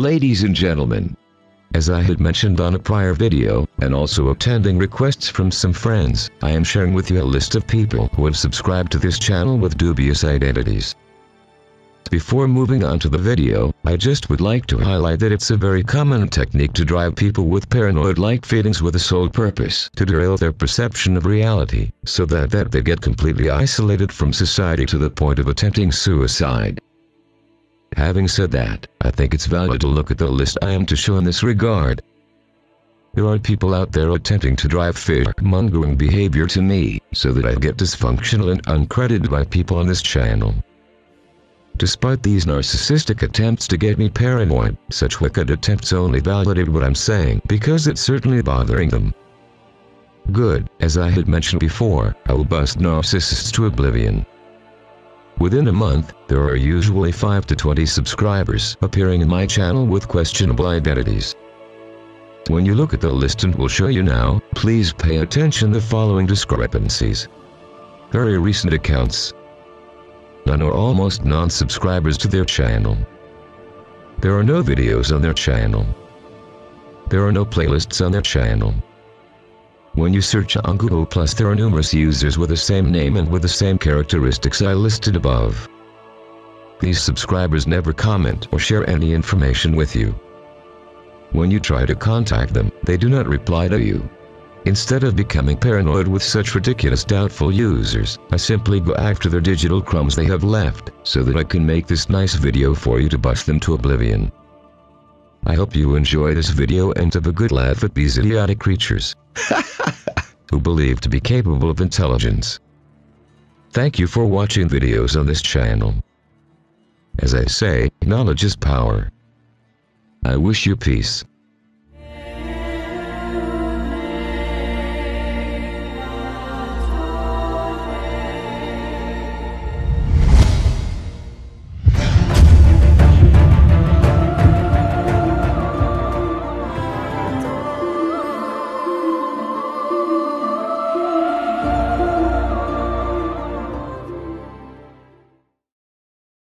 Ladies and gentlemen, as I had mentioned on a prior video, and also attending requests from some friends, I am sharing with you a list of people who have subscribed to this channel with dubious identities. Before moving on to the video, I just would like to highlight that it's a very common technique to drive people with paranoid-like feelings with a sole purpose to derail their perception of reality, so that they get completely isolated from society to the point of attempting suicide. Having said that, I think it's valid to look at the list I am to show in this regard. There are people out there attempting to drive fear-mongering behavior to me, so that I get dysfunctional and uncredited by people on this channel. Despite these narcissistic attempts to get me paranoid, such wicked attempts only validate what I'm saying because it's certainly bothering them. Good, as I had mentioned before, I will bust narcissists to oblivion. Within a month, there are usually 5 to 20 subscribers appearing in my channel with questionable identities. When you look at the list and will show you now, please pay attention to the following discrepancies. Very recent accounts. None or almost none subscribers to their channel. There are no videos on their channel. There are no playlists on their channel. When you search on Google+, there are numerous users with the same name and with the same characteristics I listed above. These subscribers never comment or share any information with you. When you try to contact them, they do not reply to you. Instead of becoming paranoid with such ridiculous doubtful users, I simply go after their digital crumbs they have left, so that I can make this nice video for you to bust them to oblivion. I hope you enjoy this video and have a good laugh at these idiotic creatures who believe to be capable of intelligence. Thank you for watching videos on this channel. As I say, knowledge is power. I wish you peace.